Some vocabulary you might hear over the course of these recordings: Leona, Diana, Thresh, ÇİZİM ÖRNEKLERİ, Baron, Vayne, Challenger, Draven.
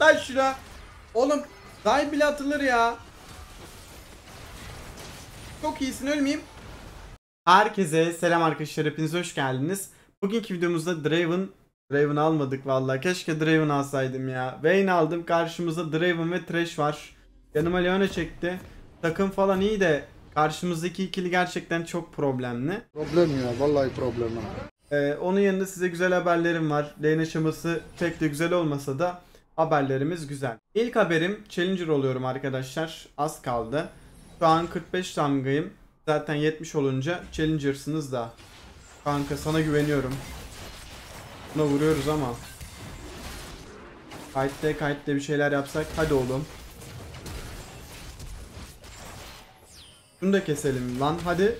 Lan şuna. Oğlum dive bile atılır ya. Çok iyisin, ölmeyeyim. Herkese selam arkadaşlar, hepiniz hoş geldiniz. Bugünkü videomuzda Draven almadık vallahi. Keşke Draven alsaydım ya. Vayne aldım, karşımızda Draven ve Thresh var. Yanıma Leona çekti. Takım falan iyi de karşımızdaki ikili gerçekten çok problemli. Problem ya, vallahi problem. Onun yanında size güzel haberlerim var. Lane aşaması pek de güzel olmasa da haberlerimiz güzel. İlk haberim, Challenger oluyorum arkadaşlar. Az kaldı. Şu an 45 damgayım. Zaten 70 olunca Challenger'sınız da. Kanka sana güveniyorum. Buna vuruyoruz ama. Kayıtta bir şeyler yapsak. Hadi oğlum. Şunu da keselim lan hadi.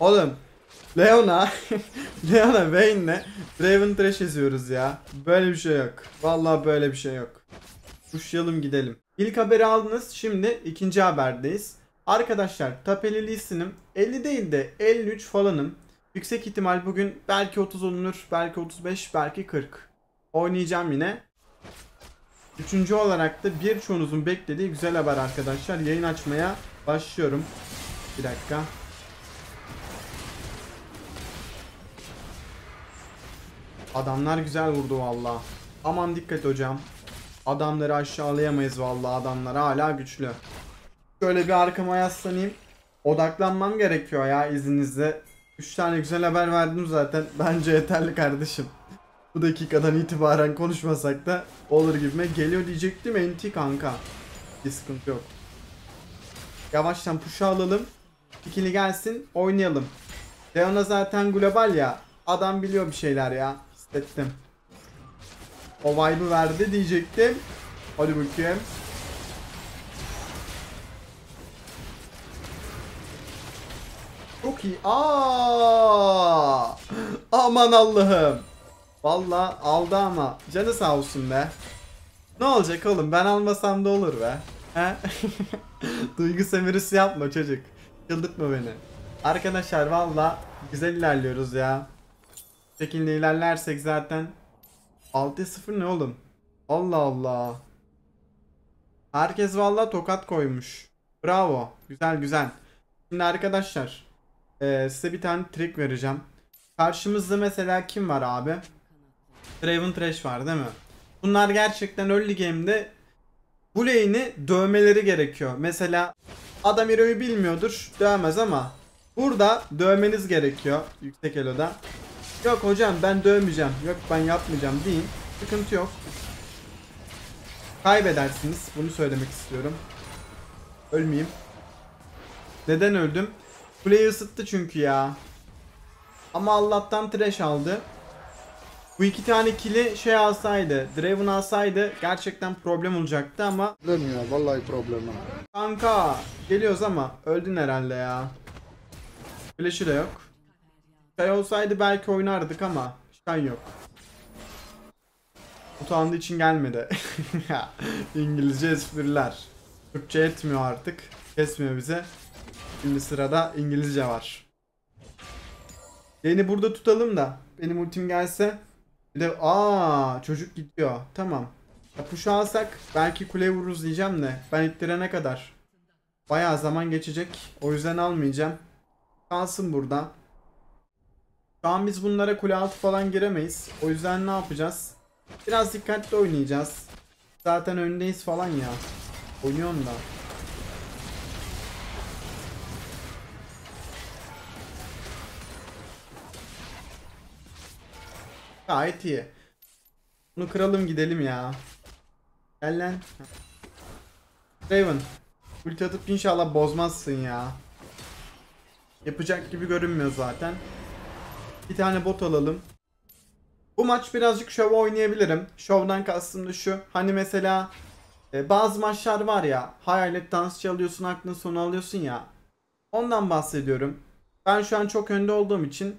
Oğlum. Leona. Leona Vayne'le Draven Thresh eziyoruz ya. Böyle bir şey yok. Vallahi böyle bir şey yok. Kuşlayalım gidelim. İlk haberi aldınız. Şimdi ikinci haberdeyiz. Arkadaşlar tapeli listenim 50 değil de 53 falanım. Yüksek ihtimal bugün belki 30 olunur. Belki 35, belki 40. Oynayacağım yine. Üçüncü olarak da birçoğunuzun beklediği güzel haber arkadaşlar. Yayın açmaya başlıyorum. Bir dakika. Adamlar güzel vurdu valla. Aman dikkat hocam. Adamları aşağılayamayız valla. Adamlar hala güçlü. Şöyle bir arkama yaslanayım. Odaklanmam gerekiyor ya izninizle. 3 tane güzel haber verdim zaten. Bence yeterli kardeşim. Bu dakikadan itibaren konuşmasak da olur gibime geliyor diyecektim. NT kanka. Bir sıkıntı yok. Yavaştan puşa alalım. İkili gelsin. Oynayalım. Leona zaten global ya. Adam biliyor bir şeyler ya. Hissettim. O vibe'ı verdi diyecektim. Hadi bakayım. Çok iyi. Aa! Aman Allah'ım. Vallahi aldı ama. Canı sağ olsun be. Ne olacak oğlum? Ben almasam da olur be. He? Duygu sömürüsü yapma çocuk. Çıldırtma beni. Arkadaşlar vallahi güzel ilerliyoruz ya. Bu şekilde ilerlersek zaten 6-0 ne oğlum? Allah Allah. Herkes vallahi tokat koymuş. Bravo. Güzel güzel. Şimdi arkadaşlar size bir tane trik vereceğim. Karşımızda mesela kim var abi? Draven Thresh var değil mi? Bunlar gerçekten early game'de bu lane'i dövmeleri gerekiyor. Mesela adam hero'yu bilmiyordur, dövmez ama burada dövmeniz gerekiyor yüksek elo'da. Yok hocam ben dövmeyeceğim, yok ben yapmayacağım deyin. Sıkıntı yok. Kaybedersiniz, bunu söylemek istiyorum. Ölmeyeyim. Neden öldüm? Kuleyi ısıttı çünkü ya. Ama Allah'tan Thresh aldı. Bu iki tane kili şey alsaydı, Draven alsaydı gerçekten problem olacaktı ama. Problem ya, vallahi problem. Kanka geliyoruz ama öldün herhalde ya. Flash'ı da yok. Şey olsaydı belki oynardık ama şey yok. Utandığı için gelmedi. İngilizce espriler. Türkçe etmiyor artık. Kesmiyor bize. Şimdi sırada İngilizce var. Lane'i burada tutalım da benim ultim gelse. Bir de aa çocuk gidiyor. Tamam. Puşu alsak belki kuleye vururuz diyeceğim de ben ittirene kadar bayağı zaman geçecek. O yüzden almayacağım. Kalsın burada. Şu an biz bunlara kule altı falan giremeyiz. O yüzden ne yapacağız? Biraz dikkatli oynayacağız. Zaten öndeyiz falan ya. Oynuyorum da. Gayet iyi. Bunu kıralım gidelim ya. Gel lan. Draven. Ulti atıp inşallah bozmazsın ya. Yapacak gibi görünmüyor zaten. Bir tane bot alalım. Bu maç birazcık şov oynayabilirim. Şovdan kastım da şu. Hani mesela bazı maçlar var ya. Hayalet dansçı alıyorsun, aklın sonu alıyorsun ya. Ondan bahsediyorum. Ben şu an çok önde olduğum için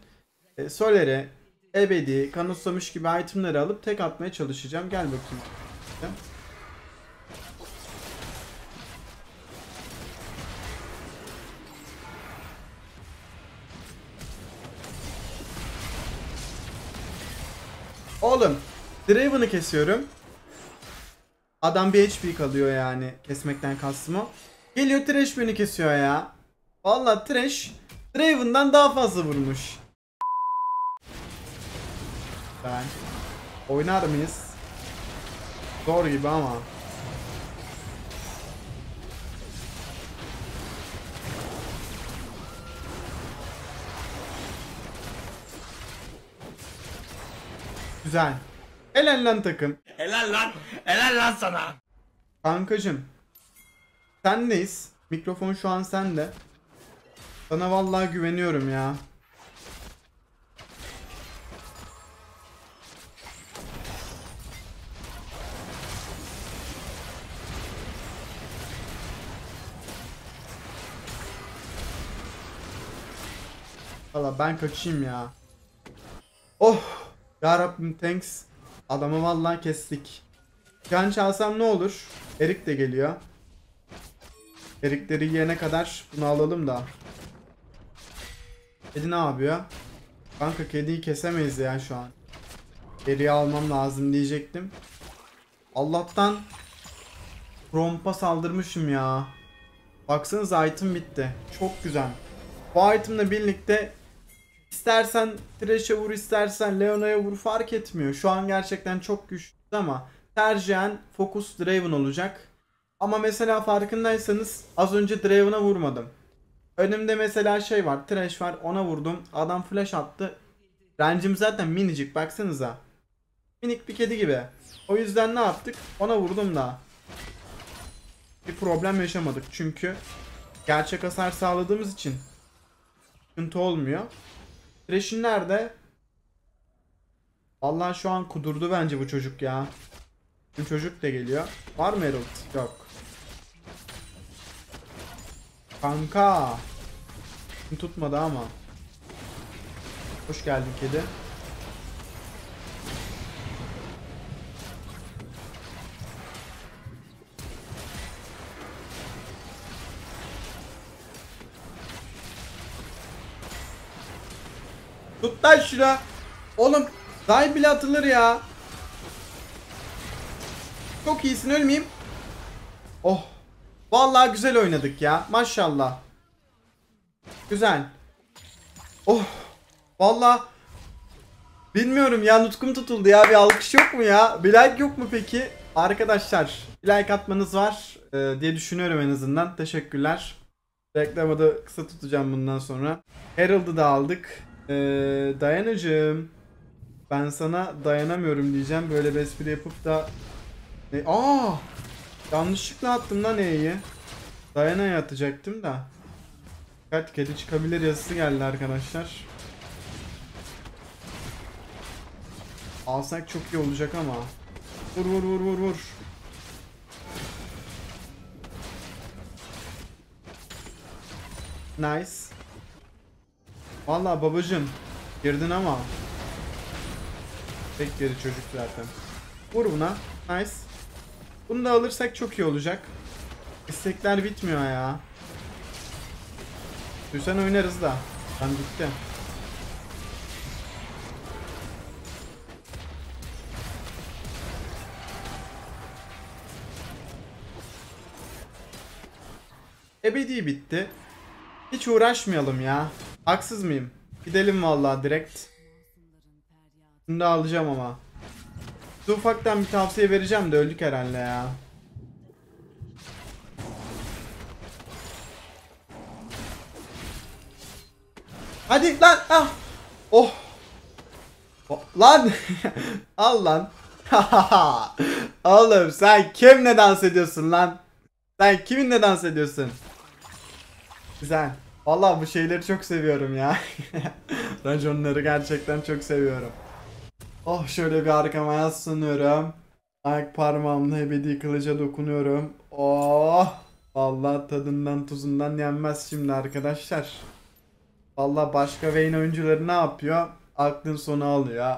Soler'e ebedi, kanıtlamış gibi itemleri alıp tek atmaya çalışacağım. Gel bakayım. Oğlum, Draven'ı kesiyorum. Adam bir HP kalıyor yani. Kesmekten kastım o. Geliyor Thresh beni kesiyor ya. Valla Thresh Draven'dan daha fazla vurmuş. Ben oynar mıyız? Zor gibi ama. Güzel. Helal lan takım. Helal lan. Helal lan sana. Kankacım. Sendeyiz. Mikrofon şu an sende. Sana vallahi güveniyorum ya. Valla ben kaçayım ya. Oh. Ya Rabbim thanks. Adamı vallahi kestik. Can çalsam ne olur? Erik de geliyor. Erikleri yiyene kadar bunu alalım da. Kedi ne yapıyor? Kanka kediyi kesemeyiz ya şu an. Eriği almam lazım diyecektim. Allah'tan rompa saldırmışım ya. Baksanıza item bitti. Çok güzel. Bu itemle birlikte İstersen Thresh'e vur, istersen Leona'ya vur, fark etmiyor. Şu an gerçekten çok güçlü ama tercihen Focus Draven olacak. Ama mesela farkındaysanız az önce Draven'a vurmadım. Önümde mesela şey var, Thresh var, ona vurdum. Adam flash attı. Rancım zaten minicik, baksanıza. Minik bir kedi gibi. O yüzden ne yaptık? Ona vurdum da. Bir problem yaşamadık çünkü gerçek hasar sağladığımız için sıkıntı olmuyor. Thresh'in nerede? Valla şu an kudurdu bence bu çocuk ya. Bu çocuk da geliyor. Var mı Herald? Yok. Kanka. Tutmadı ama. Hoş geldin kedi. Tut lan şuna. Oğlum dive bile atılır ya. Çok iyisin, ölmeyeyim. Oh. Vallahi güzel oynadık ya. Maşallah. Güzel. Oh. Vallahi bilmiyorum ya, nutkum tutuldu ya. Bir alkış yok mu ya? Bir like yok mu peki? Arkadaşlar bir like atmanız var diye düşünüyorum en azından. Teşekkürler. Reklamı da kısa tutacağım bundan sonra. Herald'ı da aldık. Dayanacığım, ben sana dayanamıyorum diyeceğim böyle bir espri yapıp da yanlışlıkla attım lan E'yi. Dayana'ya atacaktım da. Dikkat, kedi çıkabilir yazısı geldi arkadaşlar. Alsak çok iyi olacak ama. Vur vur vur vur vur. Nice. Vallahi babacım girdin ama tek geri çocuk zaten. Vur buna. Nice. Bunu da alırsak çok iyi olacak. İstekler bitmiyor ya. Düzen oynarız da. Ben bitti. Ebedi bitti. Hiç uğraşmayalım ya. Haksız mıyım? Gidelim vallahi direkt. Bunu da alacağım ama. Size ufaktan bir tavsiye vereceğim de öldük herhalde ya. Hadi lan! Ah! Oh! Lan! Al lan! Oğlum sen kimle dans ediyorsun lan? Sen kiminle dans ediyorsun? Güzel. Vallahi bu şeyleri çok seviyorum ya. Raconları gerçekten çok seviyorum. Oh, şöyle bir arkama yaslanıyorum. Ayak parmağımla ebedi kılıca dokunuyorum. Oh! Vallahi tadından tuzundan yenmez şimdi arkadaşlar. Vallahi başka Vayne oyuncuları ne yapıyor? Aklın sonu alıyor.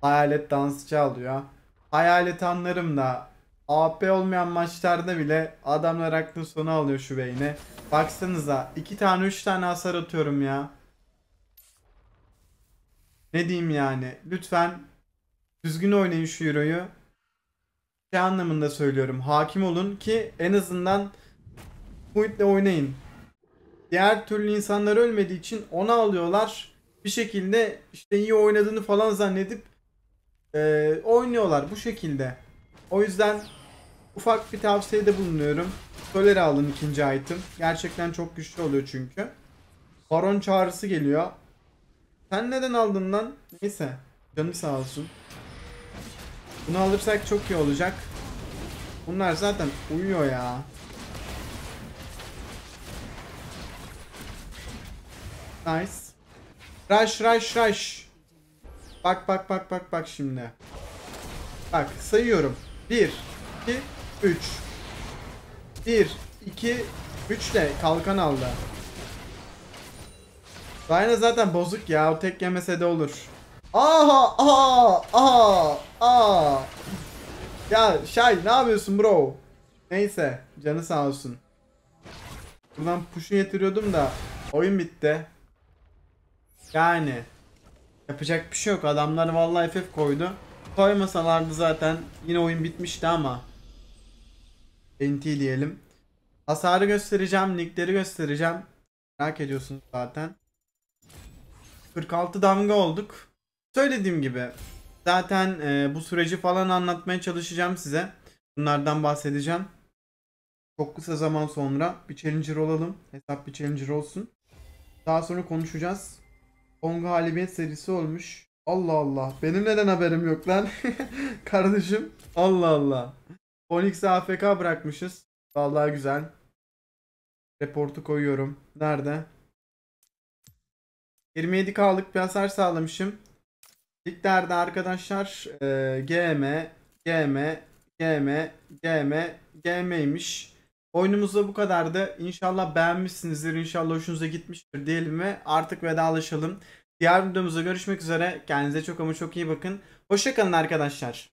Hayalet dansçı alıyor. Hayalet anlarım da AP olmayan maçlarda bile adamlar aklın sonu alıyor şu Vayne'e. Baksanıza 2 tane 3 tane hasar atıyorum ya. Ne diyeyim yani. Lütfen düzgün oynayın şu Euro'yu. Şey anlamında söylüyorum. Hakim olun ki en azından pointle oynayın. Diğer türlü insanlar ölmediği için ona alıyorlar. Bir şekilde işte iyi oynadığını falan zannedip oynuyorlar bu şekilde. O yüzden ufak bir tavsiyede bulunuyorum. Tolere alın ikinci item. Gerçekten çok güçlü oluyor çünkü. Baron çağrısı geliyor. Sen neden aldın lan? Neyse. Canım sağ olsun. Bunu alırsak çok iyi olacak. Bunlar zaten uyuyor ya. Nice. Rush rush rush. Bak bak bak bak bak şimdi. Bak sayıyorum. 1, 2, 3. 1, 2, 3 ile kalkan aldı. Diana zaten bozuk ya. O tek yemese de olur. Aha aha aha aha. Ya Shay ne yapıyorsun bro? Neyse canı sağ olsun. Buradan push'u getiriyordum da oyun bitti. Yani yapacak bir şey yok. Adamlar vallahi FF koydu. Koymasalardı zaten yine oyun bitmişti ama NT diyelim. Hasarı göstereceğim, nickleri göstereceğim. Merak ediyorsunuz zaten. 46 damga olduk. Söylediğim gibi zaten bu süreci falan anlatmaya çalışacağım size. Bunlardan bahsedeceğim. Çok kısa zaman sonra bir challenger olalım. Hesap bir challenger olsun. Daha sonra konuşacağız. 10 galibiyet serisi olmuş. Allah Allah. Benim neden haberim yok lan? Kardeşim. Allah Allah. 10x AFK bırakmışız. Vallahi güzel. Reportu koyuyorum. Nerede? 27K'lık bir hasar sağlamışım. Liglerde arkadaşlar GM'ymiş. Oyunumuz da bu kadardı. İnşallah beğenmişsinizdir. İnşallah hoşunuza gitmiştir diyelim ve artık vedalaşalım. Diğer videomuzda görüşmek üzere. Kendinize çok ama çok iyi bakın. Hoşça kalın arkadaşlar.